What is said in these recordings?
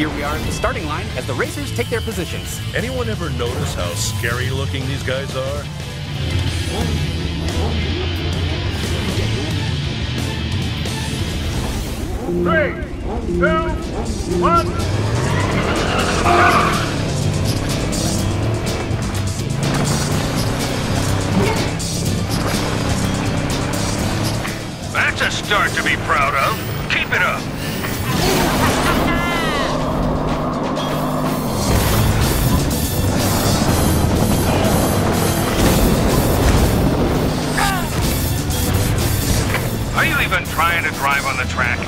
Here we are at the starting line as the racers take their positions. Anyone ever notice how scary looking these guys are? Three, two, one. That's a start to be proud of. Keep it up. Are you even trying to drive on the track?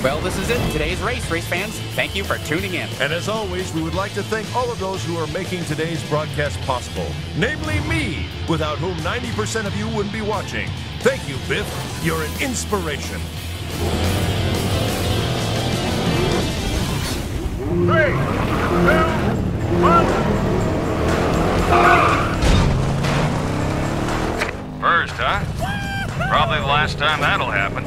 Well, this is it. Today's race fans. Thank you for tuning in. And as always, we would like to thank all of those who are making today's broadcast possible, namely me, without whom 90% of you wouldn't be watching. Thank you, Biff. You're an inspiration. 3, 2, 1. First, huh? Probably the last time that'll happen.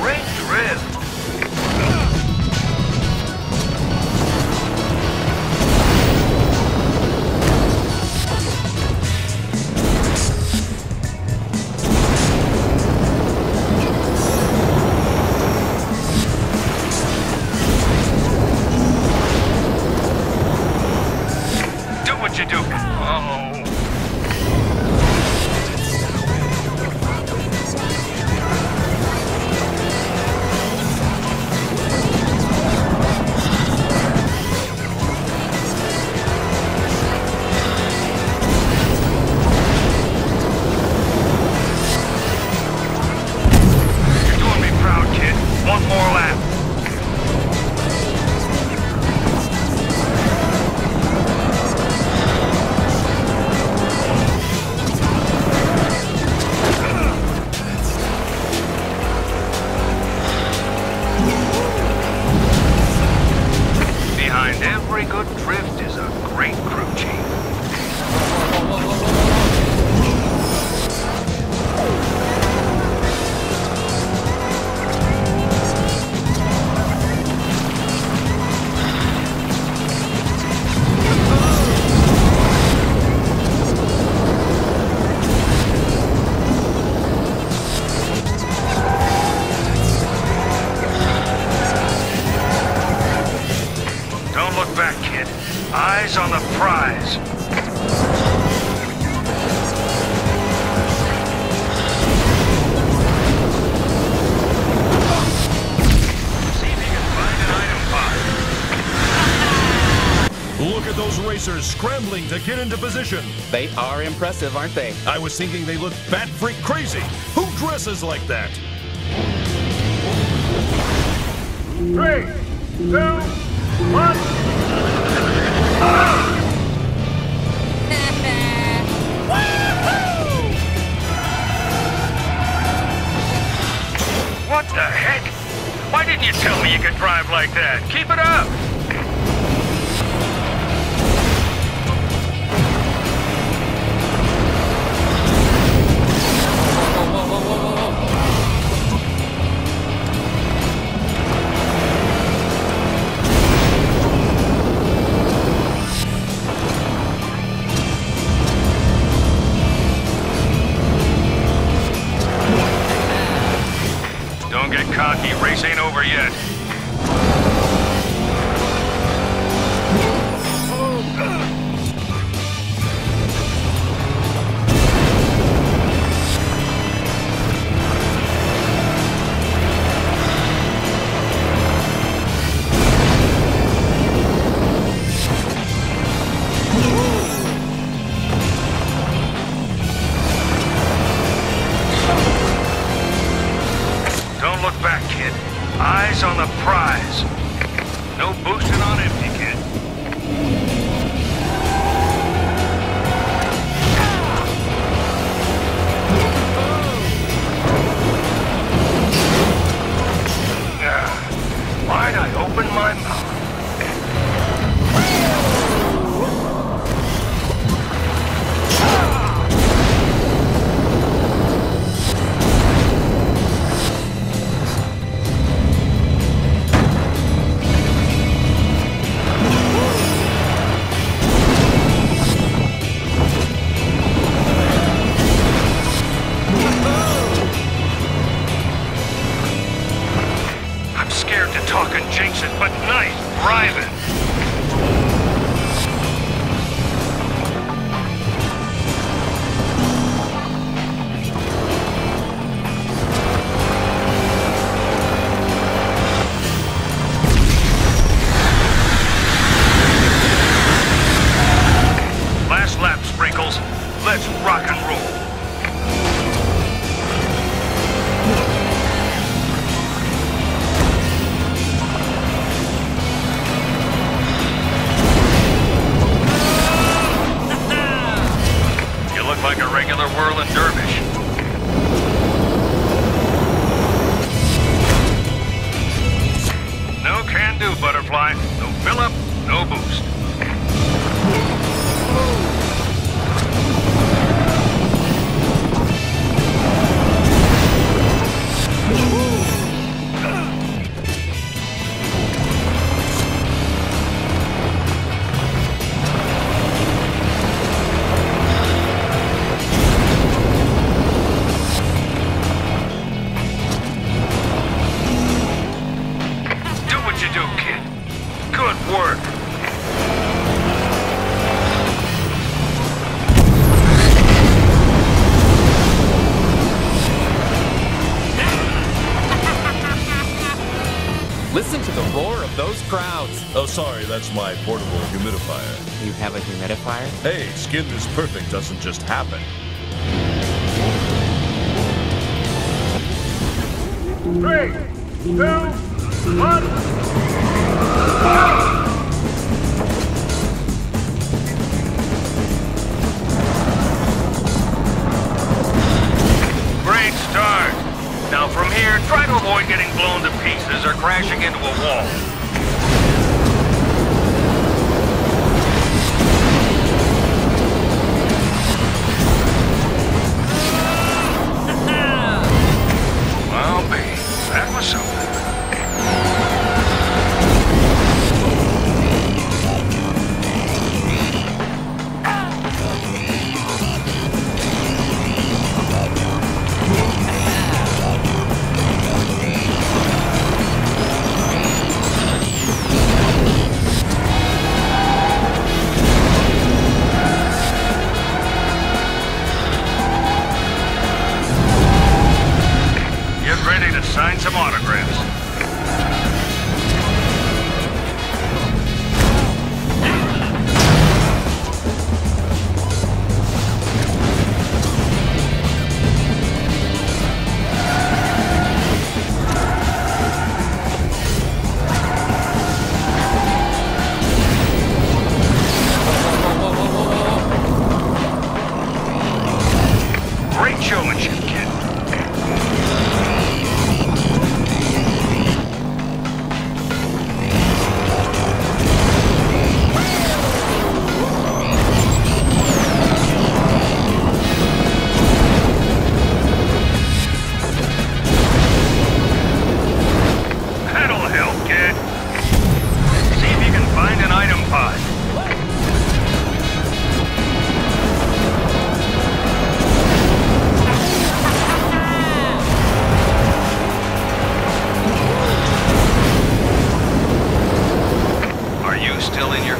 Great drift! very good drift is a great crew chief. Whoa. Eyes on the prize. See if you can find an item 5. Look at those racers scrambling to get into position. They are impressive, aren't they? I was thinking they looked bat freak crazy. Who dresses like that? 3, 2, 1. What the heck? Why didn't you tell me you could drive like that? Keep it up! Don't get cocky, race ain't over yet. Look back, kid. Eyes on the prize. No boosting on empty, kid. Why'd I open my mouth? Scared to talk and jinx it, but nice driving. Last lap, Sprinkles. Let's rock and roll. Like a regular whirling dervish. No can do, Butterfly. No fill up, no boost. Listen to the roar of those crowds. Oh, sorry, that's my portable humidifier. You have a humidifier? Hey, Skin Is Perfect doesn't just happen. Three, two, one. Go! Now from here, try to avoid getting blown to pieces or crashing into a wall.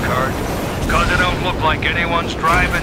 card, 'cause it don't look like anyone's driving.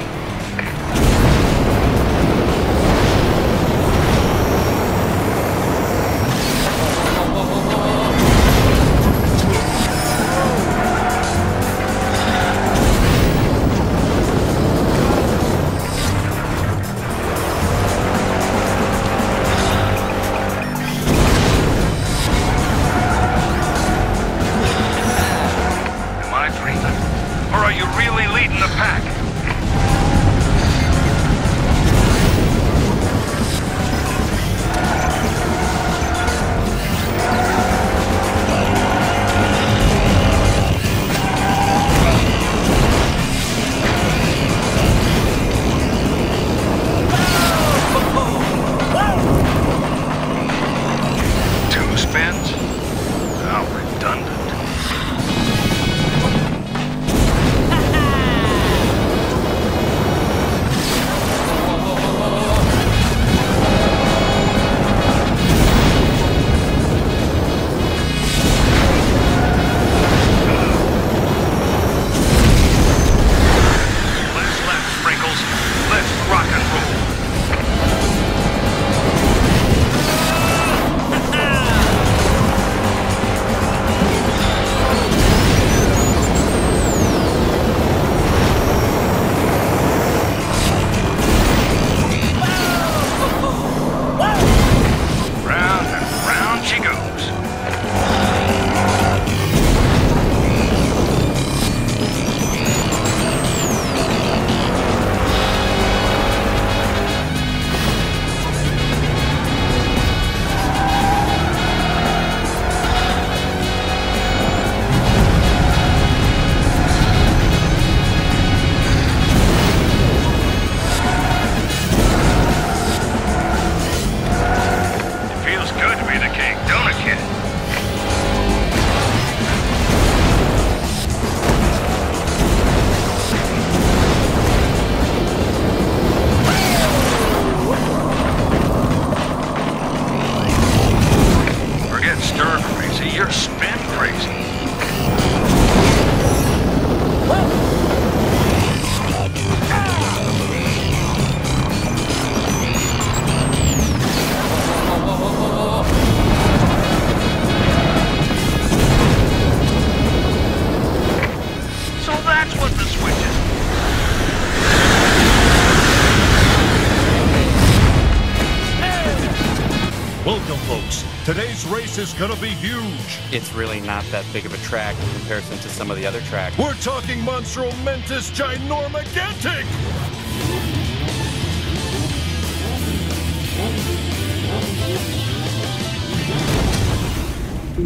Today's race is gonna be huge. It's really not that big of a track in comparison to some of the other tracks. We're talking monstromentous, ginormagantic!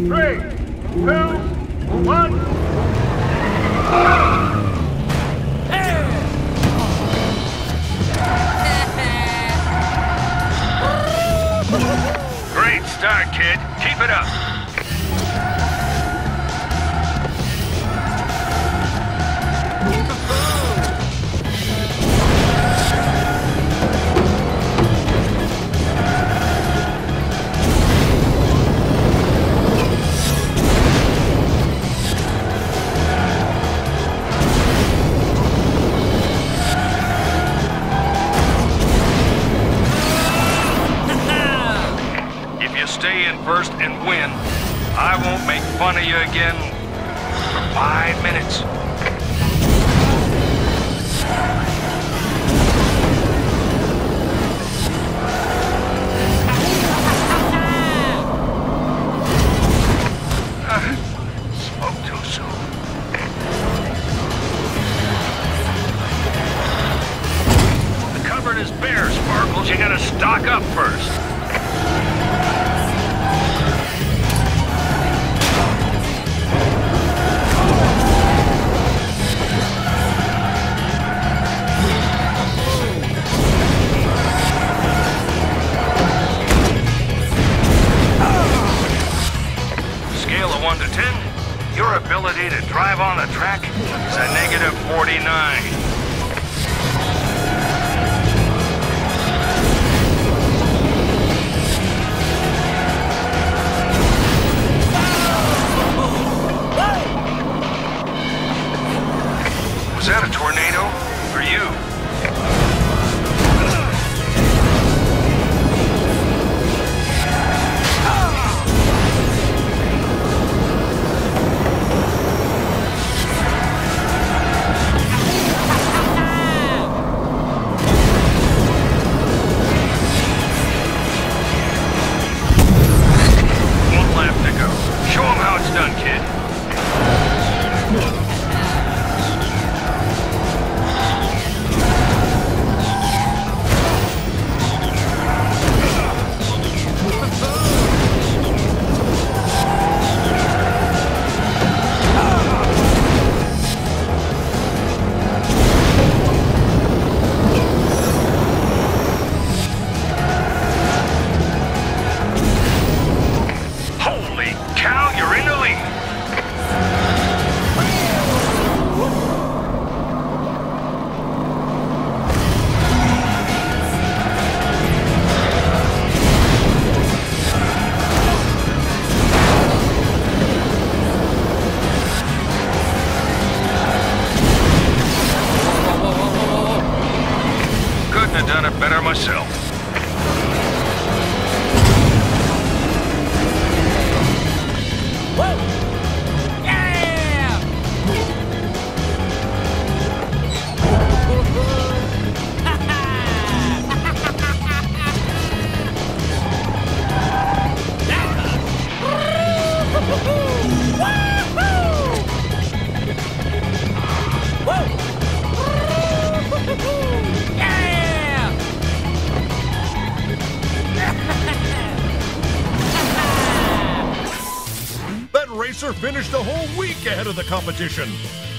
Three, two, one, go! Start, kid. Keep it up. Stay in first and win. I won't make fun of you again for 5 minutes. Spoke too soon. The cupboard is bare, Sparkles. You gotta stock up first. Your ability to drive on the track is a -49. Was that a tornado? Or you? Finished the whole week ahead of the competition.